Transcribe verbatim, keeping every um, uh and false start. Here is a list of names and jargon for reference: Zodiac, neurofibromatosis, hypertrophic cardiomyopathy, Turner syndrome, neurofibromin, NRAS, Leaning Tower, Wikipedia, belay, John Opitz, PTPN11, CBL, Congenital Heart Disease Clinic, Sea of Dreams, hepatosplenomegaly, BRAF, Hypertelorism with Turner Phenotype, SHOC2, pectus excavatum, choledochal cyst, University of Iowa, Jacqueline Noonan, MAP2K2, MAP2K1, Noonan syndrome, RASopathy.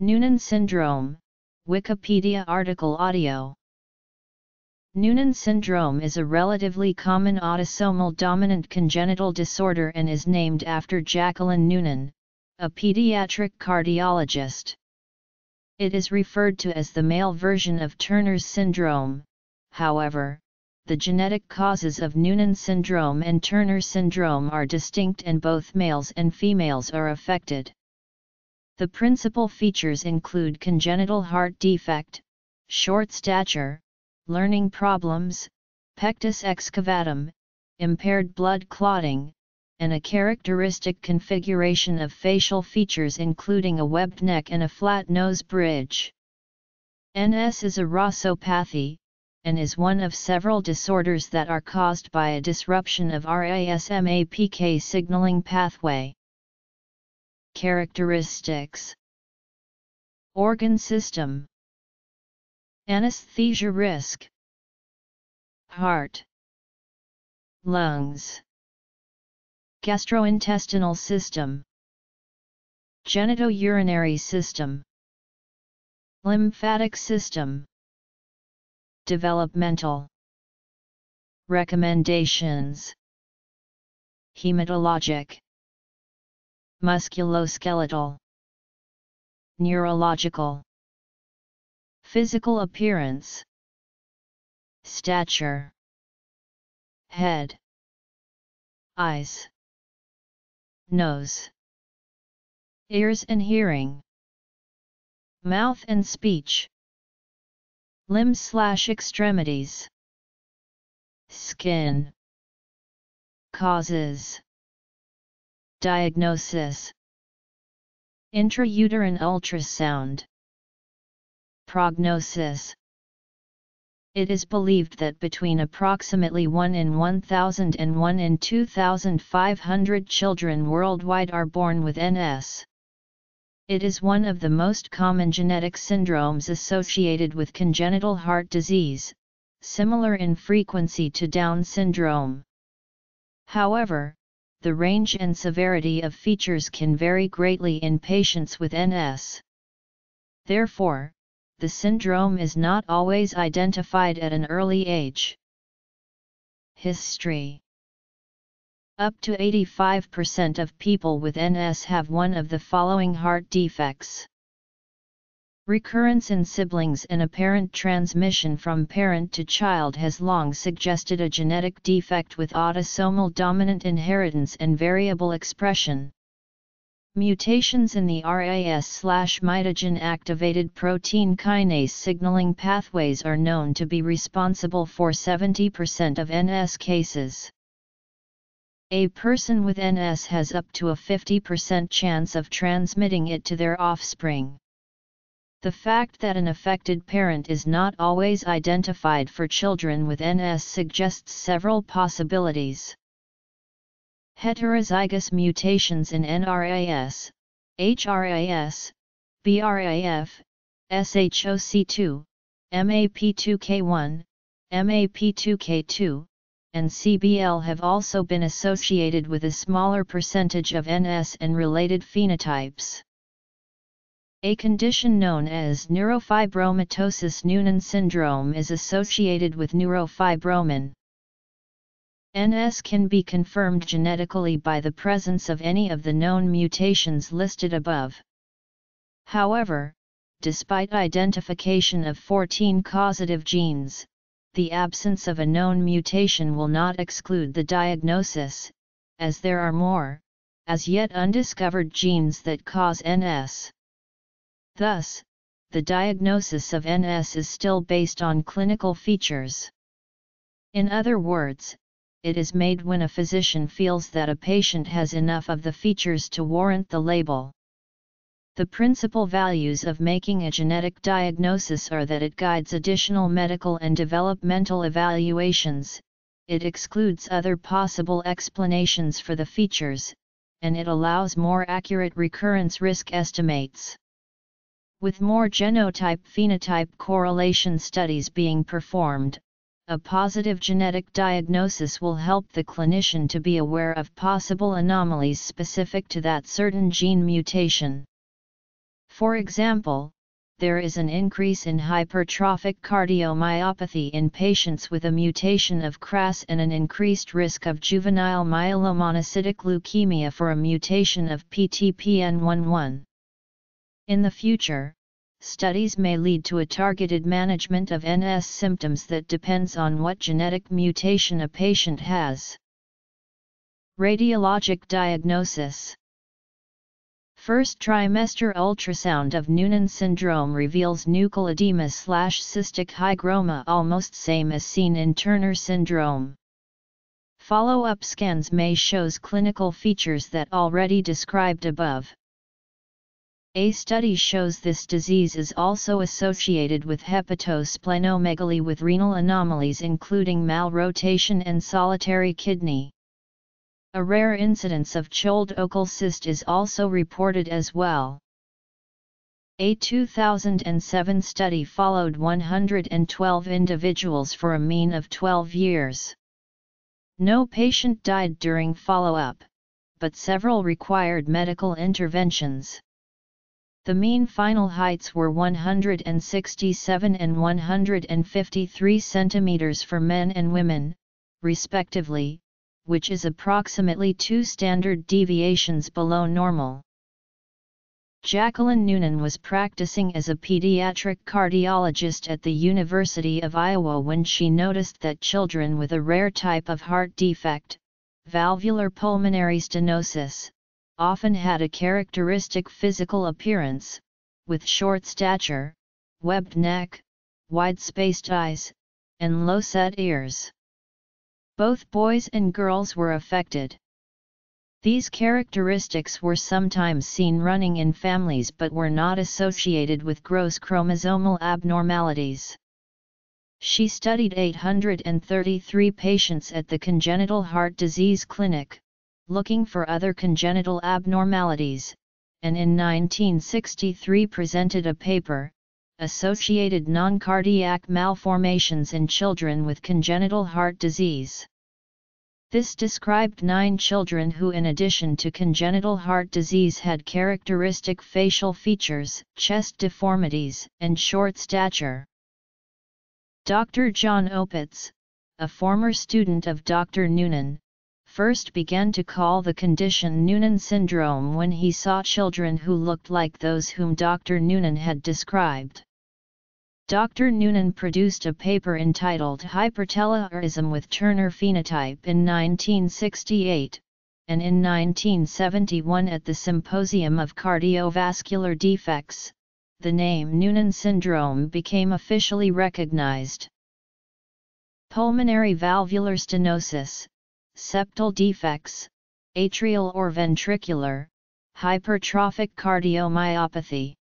Noonan syndrome, Wikipedia article audio. Noonan syndrome is a relatively common autosomal dominant congenital disorder and is named after Jacqueline Noonan, a pediatric cardiologist. It is referred to as the male version of Turner syndrome. However, the genetic causes of Noonan syndrome and Turner syndrome are distinct, and both males and females are affected. The principal features include congenital heart defect, short stature, learning problems, pectus excavatum, impaired blood clotting, and a characteristic configuration of facial features including a webbed neck and a flat nose bridge. N S is a RASopathy, and is one of several disorders that are caused by a disruption of R A S M A P K signaling pathway. Characteristics: Organ system, anesthesia risk, heart, lungs, gastrointestinal system, genitourinary system, lymphatic system. Developmental recommendations: hematologic, musculoskeletal, neurological. Physical appearance: stature, head, eyes, nose, ears and hearing, mouth and speech, limbs slash extremities, skin. Causes: diagnosis, intrauterine ultrasound. Prognosis: it is believed that between approximately one in one thousand and one in two thousand five hundred children worldwide are born with N S. It is one of the most common genetic syndromes associated with congenital heart disease, similar in frequency to Down syndrome. However, the range and severity of features can vary greatly in patients with N S. Therefore, the syndrome is not always identified at an early age. History: up to eighty-five percent of people with N S have one of the following heart defects: recurrence in siblings and apparent transmission from parent to child has long suggested a genetic defect with autosomal dominant inheritance and variable expression. Mutations in the R A S mitogen-activated protein kinase signaling pathways are known to be responsible for seventy percent of N S cases. A person with N S has up to a fifty percent chance of transmitting it to their offspring. The fact that an affected parent is not always identified for children with N S suggests several possibilities. Heterozygous mutations in N R A S, H R A S, B R A F, S H O C two, M A P two K one, M A P two K two, and C B L have also been associated with a smaller percentage of N S and related phenotypes. A condition known as neurofibromatosis. Noonan syndrome is associated with neurofibromin. N S can be confirmed genetically by the presence of any of the known mutations listed above. However, despite identification of fourteen causative genes, the absence of a known mutation will not exclude the diagnosis, as there are more, as yet undiscovered genes that cause N S. Thus, the diagnosis of N S is still based on clinical features. In other words, it is made when a physician feels that a patient has enough of the features to warrant the label. The principal values of making a genetic diagnosis are that it guides additional medical and developmental evaluations, it excludes other possible explanations for the features, and it allows more accurate recurrence risk estimates. With more genotype-phenotype correlation studies being performed, a positive genetic diagnosis will help the clinician to be aware of possible anomalies specific to that certain gene mutation. For example, there is an increase in hypertrophic cardiomyopathy in patients with a mutation of C R A S and an increased risk of juvenile myelomonocytic leukemia for a mutation of P T P N eleven. In the future, studies may lead to a targeted management of N S symptoms that depends on what genetic mutation a patient has. Radiologic diagnosis. First trimester ultrasound of Noonan syndrome reveals nuchal edema slash cystic hygroma, almost same as seen in Turner syndrome. Follow-up scans may shows clinical features that already described above. A study shows this disease is also associated with hepatosplenomegaly with renal anomalies including malrotation and solitary kidney. A rare incidence of choledochal cyst is also reported as well. A two thousand seven study followed one hundred twelve individuals for a mean of twelve years. No patient died during follow-up, but several required medical interventions. The mean final heights were one hundred sixty-seven and one hundred fifty-three centimeters for men and women, respectively, which is approximately two standard deviations below normal. Jacqueline Noonan was practicing as a pediatric cardiologist at the University of Iowa when she noticed that children with a rare type of heart defect, valvular pulmonary stenosis, often had a characteristic physical appearance, with short stature, webbed neck, wide-spaced eyes, and low-set ears. Both boys and girls were affected. These characteristics were sometimes seen running in families but were not associated with gross chromosomal abnormalities. She studied eight hundred thirty-three patients at the Congenital Heart Disease Clinic, looking for other congenital abnormalities, and in nineteen sixty-three presented a paper, Associated Non-Cardiac Malformations in Children with Congenital Heart Disease. This described nine children who in addition to congenital heart disease had characteristic facial features, chest deformities, and short stature. Doctor John Opitz, a former student of Doctor Noonan, first began to call the condition Noonan syndrome when he saw children who looked like those whom Doctor Noonan had described. Doctor Noonan produced a paper entitled Hypertelorism with Turner Phenotype in nineteen sixty-eight, and in nineteen seventy-one at the Symposium of Cardiovascular Defects, the name Noonan syndrome became officially recognized. Pulmonary valvular stenosis, septal defects, atrial or ventricular, hypertrophic cardiomyopathy.